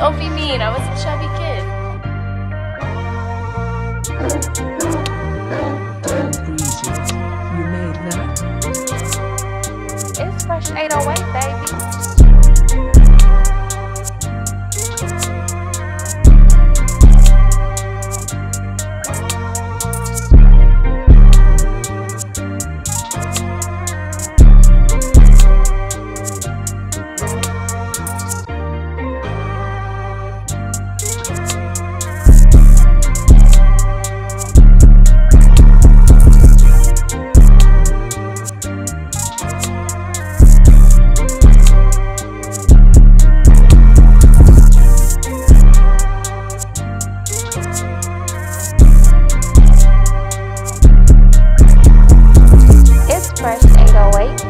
Don't be mean, I was a chubby kid. Bridget, you made that? It's fresh 808, baby.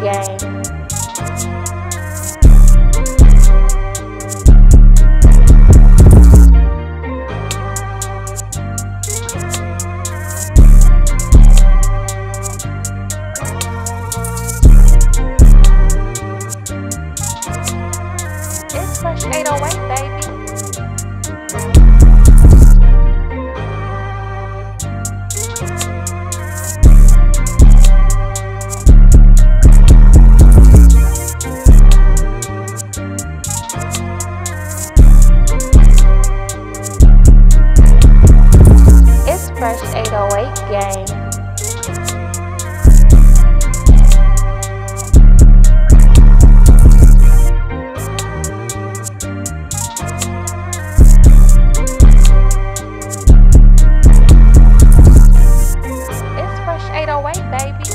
Fresh 808, baby.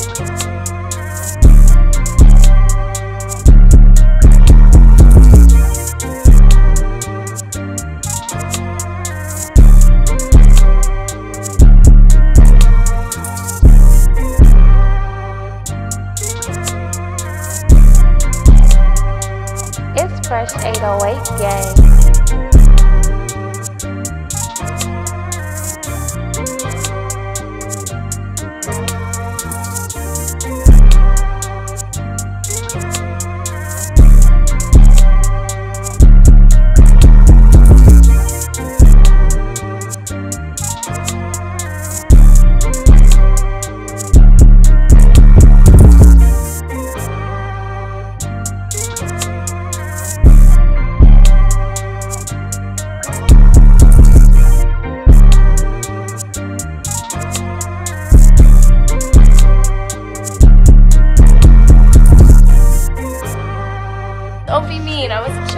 It's Fresh 808 game. Fresh 808 game. Don't be mean, I was a